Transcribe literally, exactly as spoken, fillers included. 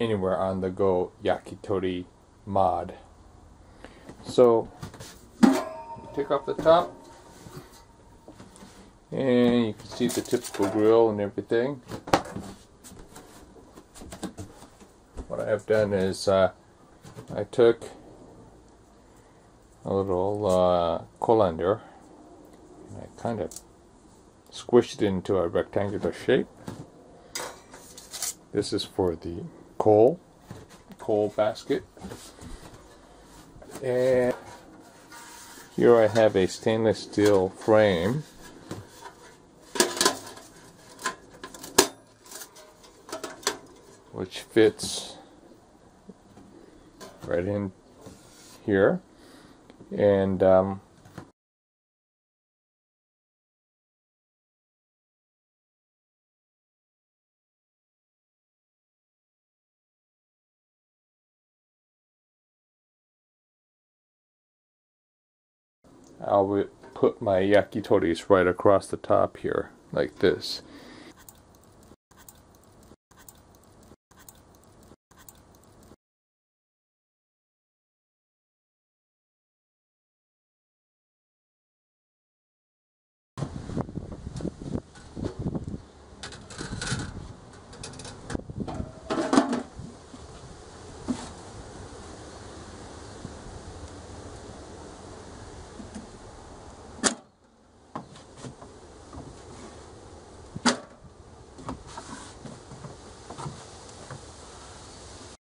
anywhere on the go yakitori mod. So take off the top, and you can see the typical grill and everything. What I have done is uh, I took a little uh, colander and I kind of squished it into a rectangular shape. This is for the coal, coal basket. And here I have a stainless steel frame. Which fits right in here, and um, I'll put my yakitoris right across the top here like this.